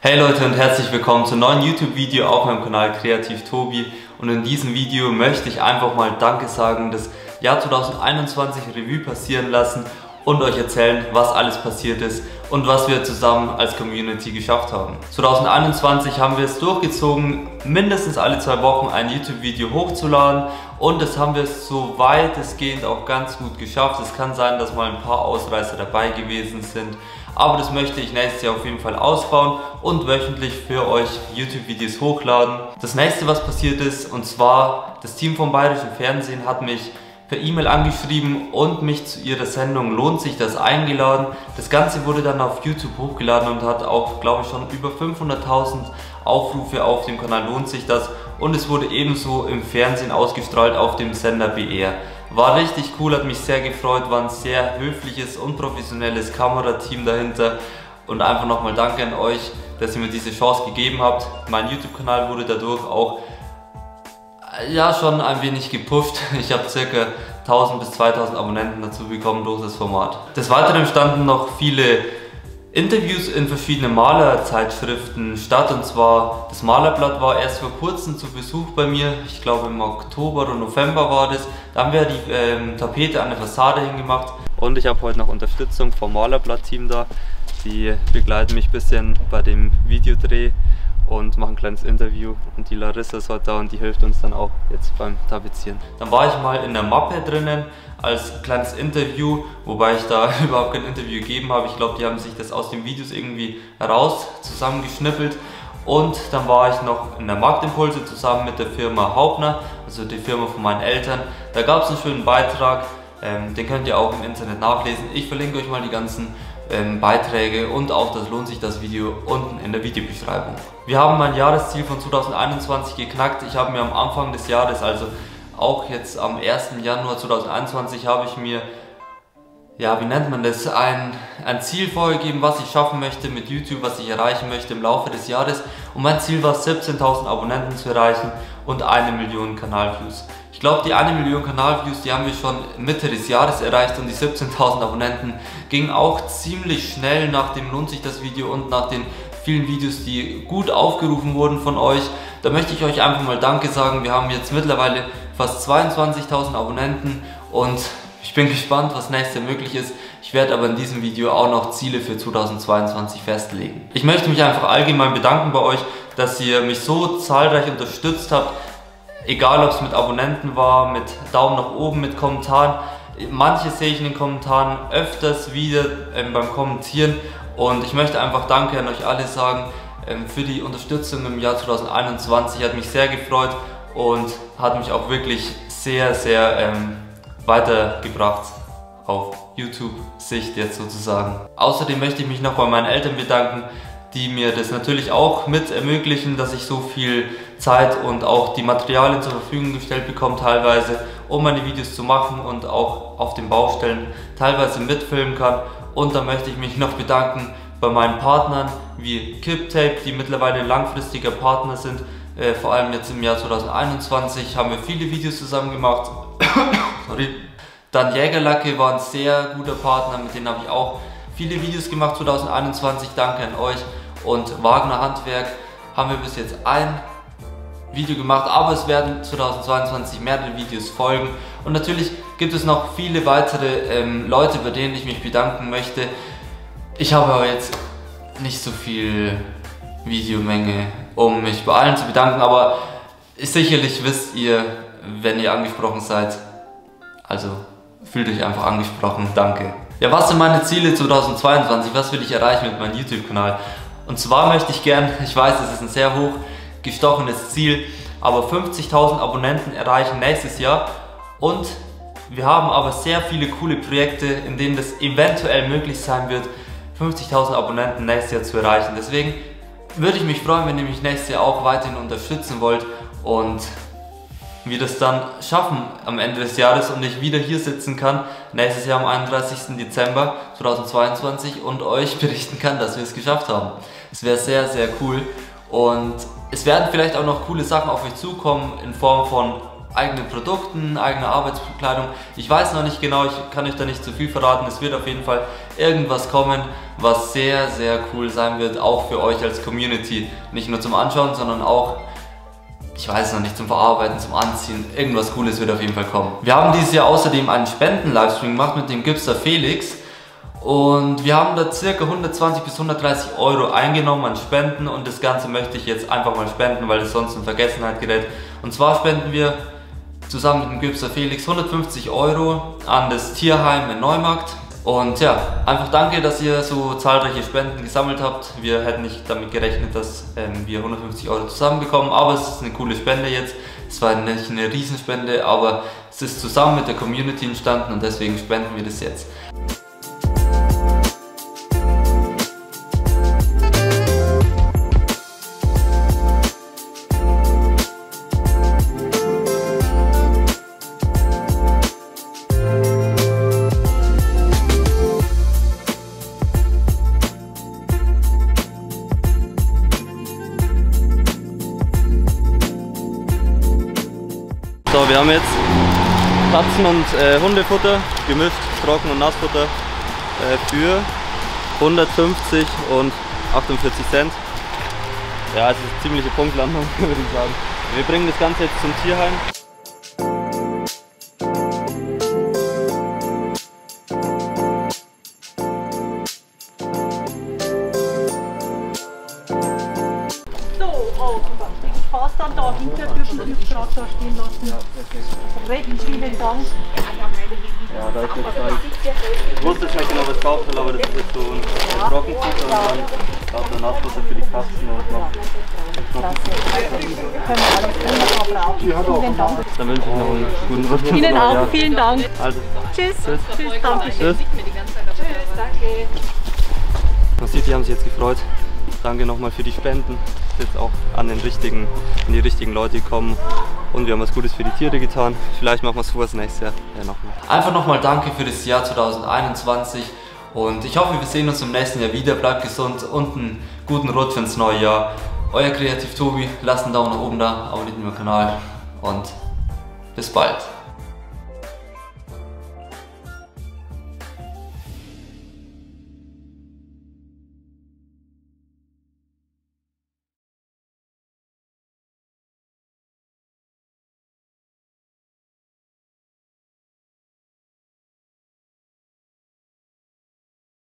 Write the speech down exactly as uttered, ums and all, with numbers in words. Hey Leute und herzlich willkommen zu einem neuen YouTube-Video auf meinem Kanal Kreativ Tobi, und in diesem Video möchte ich einfach mal Danke sagen, das Jahr zwanzig einundzwanzig Revue passieren lassen und euch erzählen, was alles passiert ist und was wir zusammen als Community geschafft haben. zwanzig einundzwanzig haben wir es durchgezogen, mindestens alle zwei Wochen ein YouTube-Video hochzuladen, und das haben wir so weitestgehend auch ganz gut geschafft. Es kann sein, dass mal ein paar Ausreißer dabei gewesen sind, aber das möchte ich nächstes Jahr auf jeden Fall ausbauen und wöchentlich für euch YouTube-Videos hochladen. Das nächste, was passiert ist, und zwar das Team vom Bayerischen Fernsehen hat mich per E-Mail angeschrieben und mich zu ihrer Sendung Lohnt sich das? eingeladen. Das Ganze wurde dann auf YouTube hochgeladen und hat auch, glaube ich, schon über fünfhunderttausend Aufrufe auf dem Kanal Lohnt sich das? Und es wurde ebenso im Fernsehen ausgestrahlt auf dem Sender B R. War richtig cool, hat mich sehr gefreut, war ein sehr höfliches und professionelles Kamerateam dahinter, und einfach nochmal danke an euch, dass ihr mir diese Chance gegeben habt. Mein YouTube-Kanal wurde dadurch auch ja schon ein wenig gepufft. Ich habe circa tausend bis zweitausend Abonnenten dazu bekommen durch das Format. Des Weiteren standen noch viele Interviews in verschiedenen Malerzeitschriften statt, und zwar das Malerblatt war erst vor kurzem zu Besuch bei mir, ich glaube im Oktober oder November war das. Da haben wir die ähm, Tapete an der Fassade hingemacht, und ich habe heute noch Unterstützung vom Malerblatt-Team da. Die begleiten mich ein bisschen bei dem Videodreh und machen ein kleines Interview, und die Larissa ist heute da und die hilft uns dann auch jetzt beim Tapezieren. Dann war ich mal in der Mappe drinnen als kleines Interview, wobei ich da überhaupt kein Interview gegeben habe. Ich glaube, die haben sich das aus den Videos irgendwie raus zusammengeschnippelt. Und dann war ich noch in der Marktimpulse zusammen mit der Firma Hauptner, also die Firma von meinen Eltern. Da gab es einen schönen Beitrag, ähm, den könnt ihr auch im Internet nachlesen. Ich verlinke euch mal die ganzen Beiträge und auch das Lohnt sich das Video unten in der Videobeschreibung. Wir haben mein Jahresziel von zwanzig einundzwanzig geknackt. Ich habe mir am Anfang des Jahres, also auch jetzt am ersten Januar zwanzig einundzwanzig, habe ich mir, ja, wie nennt man das, ein, ein Ziel vorgegeben, was ich schaffen möchte mit YouTube, was ich erreichen möchte im Laufe des Jahres, und mein Ziel war siebzehntausend Abonnenten zu erreichen und eine Million Kanalviews. Ich glaube, die eine Million Kanalviews, die haben wir schon Mitte des Jahres erreicht, und die siebzehntausend Abonnenten gingen auch ziemlich schnell nach dem Lohnt sich das Video und nach den vielen Videos, die gut aufgerufen wurden von euch. Da möchte ich euch einfach mal Danke sagen. Wir haben jetzt mittlerweile fast zweiundzwanzigtausend Abonnenten, und ich bin gespannt, was nächstes Jahr möglich ist. Ich werde aber in diesem Video auch noch Ziele für zwanzig zweiundzwanzig festlegen. Ich möchte mich einfach allgemein bedanken bei euch, dass ihr mich so zahlreich unterstützt habt. Egal, ob es mit Abonnenten war, mit Daumen nach oben, mit Kommentaren. Manche sehe ich in den Kommentaren öfters wieder ähm, beim Kommentieren. Und ich möchte einfach Danke an euch alle sagen ähm, für die Unterstützung im Jahr zwanzig einundzwanzig. Hat mich sehr gefreut und hat mich auch wirklich sehr, sehr ähm, weitergebracht auf YouTube-Sicht jetzt sozusagen. Außerdem möchte ich mich noch bei meinen Eltern bedanken, die mir das natürlich auch mit ermöglichen, dass ich so viel Zeit und auch die Materialien zur Verfügung gestellt bekomme teilweise, um meine Videos zu machen, und auch auf den Baustellen teilweise mitfilmen kann. Und da möchte ich mich noch bedanken bei meinen Partnern wie KipTape, die mittlerweile langfristiger Partner sind. Äh, vor allem jetzt im Jahr zwanzig einundzwanzig haben wir viele Videos zusammen gemacht. Sorry. Dann Jägerlacke war ein sehr guter Partner, mit denen habe ich auch viele Videos gemacht zwanzig einundzwanzig, danke an euch. Und Wagner Handwerk haben wir bis jetzt ein Video gemacht, aber es werden zwanzig zweiundzwanzig mehrere Videos folgen. Und natürlich gibt es noch viele weitere ähm, Leute, bei denen ich mich bedanken möchte. Ich habe aber jetzt nicht so viel Videomenge, um mich bei allen zu bedanken, aber sicherlich wisst ihr, wenn ihr angesprochen seid. Also fühlt euch einfach angesprochen, danke. Ja, was sind meine Ziele zwanzig zweiundzwanzig? Was will ich erreichen mit meinem YouTube-Kanal? Und zwar möchte ich gern, ich weiß, es ist ein sehr hoch gestochenes Ziel, aber fünfzigtausend Abonnenten erreichen nächstes Jahr. Und wir haben aber sehr viele coole Projekte, in denen das eventuell möglich sein wird, fünfzigtausend Abonnenten nächstes Jahr zu erreichen. Deswegen würde ich mich freuen, wenn ihr mich nächstes Jahr auch weiterhin unterstützen wollt und wir das dann schaffen am Ende des Jahres und ich wieder hier sitzen kann, nächstes Jahr am einunddreißigsten Dezember zwanzig zweiundzwanzig, und euch berichten kann, dass wir es geschafft haben. Es wäre sehr, sehr cool, und es werden vielleicht auch noch coole Sachen auf euch zukommen in Form von eigenen Produkten, eigener Arbeitskleidung. Ich weiß noch nicht genau, ich kann euch da nicht zu viel verraten. Es wird auf jeden Fall irgendwas kommen, was sehr, sehr cool sein wird, auch für euch als Community. Nicht nur zum Anschauen, sondern auch, ich weiß es noch nicht, zum Verarbeiten, zum Anziehen. Irgendwas Cooles wird auf jeden Fall kommen. Wir haben dieses Jahr außerdem einen Spenden-Livestream gemacht mit dem Gipser Felix. Und wir haben da circa hundertzwanzig bis hundertdreißig Euro eingenommen an Spenden, und das Ganze möchte ich jetzt einfach mal spenden, weil es sonst in Vergessenheit gerät. Und zwar spenden wir zusammen mit dem Gipser Felix hundertfünfzig Euro an das Tierheim in Neumarkt. Und ja, einfach danke, dass ihr so zahlreiche Spenden gesammelt habt. Wir hätten nicht damit gerechnet, dass ähm, wir hundertfünfzig Euro zusammenbekommen, aber es ist eine coole Spende jetzt. Es war nicht eine Riesenspende, aber es ist zusammen mit der Community entstanden und deswegen spenden wir das jetzt. So, wir haben jetzt Katzen- und äh, Hundefutter gemischt, Trocken- und Nassfutter äh, für hundertfünfzig und achtundvierzig Cent. Ja, es ist eine ziemliche Punktlandung, würde ich sagen. Wir bringen das Ganze jetzt zum Tierheim. Vielen Dank. Ja, da ist jetzt halt, ich wusste jetzt nicht genau, was drauf soll, aber das ist jetzt so ein Trockenfutter und dann auch der Nassfutter für die Katzen und noch Trockenfutter. Ja. Dann wünsche ich noch einen guten Rutsch. Ihnen auch, ja. Vielen Dank. Also, tschüss. Tschüss. Tschüss, danke. Tschüss. Man sieht, die haben sich jetzt gefreut. Danke nochmal für die Spenden. Jetzt auch an den richtigen, an die richtigen Leute gekommen, und wir haben was Gutes für die Tiere getan. Vielleicht machen wir sowas nächstes Jahr ja, noch mal. Einfach nochmal danke für das Jahr zweitausendeinundzwanzig, und ich hoffe, wir sehen uns im nächsten Jahr wieder. Bleibt gesund und einen guten Rutsch ins neue Jahr. Euer Kreativ Tobi, lasst einen Daumen nach oben da, abonniert den Kanal und bis bald.